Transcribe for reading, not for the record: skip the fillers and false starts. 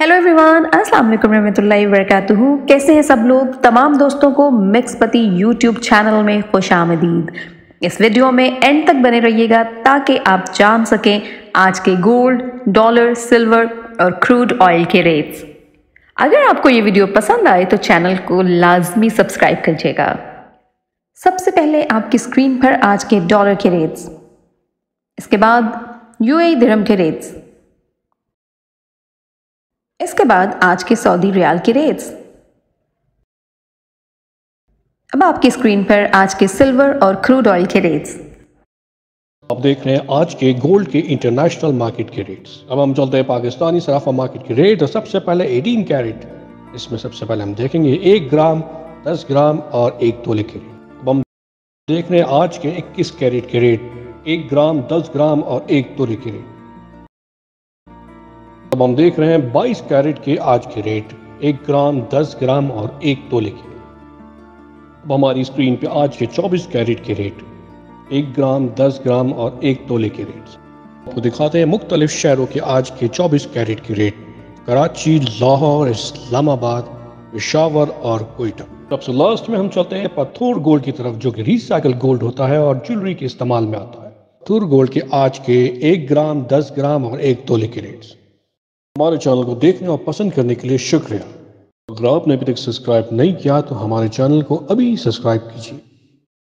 Hello everyone, अस्सलाम वालेकुम रहमतुल्लाहि वबरकातुहू। कैसे हैं सब लोग? तमाम दोस्तों को मिक्सपति यूट्यूब चैनल में खुश आमदीद। इस वीडियो में एंड तक बने रहिएगा ताकि आप जान सकें आज के गोल्ड, डॉलर, सिल्वर और क्रूड ऑयल के रेट्स। अगर आपको ये वीडियो पसंद आए तो चैनल को लाजमी सब्सक्राइब कीजिएगा। सबसे पहले आपकी स्क्रीन पर आज के डॉलर के रेट्स, इसके बाद यूएई दिरहम के रेट्स, इसके बाद आज के सऊदी रियाल के रेट्स। अब आपकी स्क्रीन पर आज के सिल्वर और क्रूड ऑयल के रेट्स। आप देख रहे हैं आज के गोल्ड के इंटरनेशनल मार्केट के रेट्स। अब हम चलते हैं पाकिस्तानी सराफा मार्केट के रेट। सबसे पहले 18 कैरेट, इसमें सबसे पहले हम देखेंगे 1 ग्राम, 10 ग्राम और 1 तोले के रेट। अब हम देख रहे हैं आज के 21 कैरेट के रेट, 1 ग्राम, 10 ग्राम और 1 तोले के रेट। अब हम देख रहे हैं 22 कैरेट के आज के रेट, 1 ग्राम, 10 ग्राम और 1 तोले के। अब हमारी स्क्रीन पे आज के 24 कैरेट के रेट, 1 ग्राम, 10 ग्राम और 1 तोले के रेट्स। आपको दिखाते हैं मुख्तलिफ शहरों के आज के 24 कैरेट के रेट, कराची, लाहौर, इस्लामाबाद, पेशावर और कोयटा। सबसे लास्ट में हम चलते हैं पथोर गोल्ड की तरफ, जो कि रिसाइकल गोल्ड होता है और ज्वेलरी के इस्तेमाल में आता है। पथोर गोल्ड के आज के 1 ग्राम, 10 ग्राम और 1 तोले के रेट्स। हमारे चैनल को देखने और पसंद करने के लिए शुक्रिया। अगर आपने अभी तक सब्सक्राइब नहीं किया तो हमारे चैनल को अभी सब्सक्राइब कीजिए।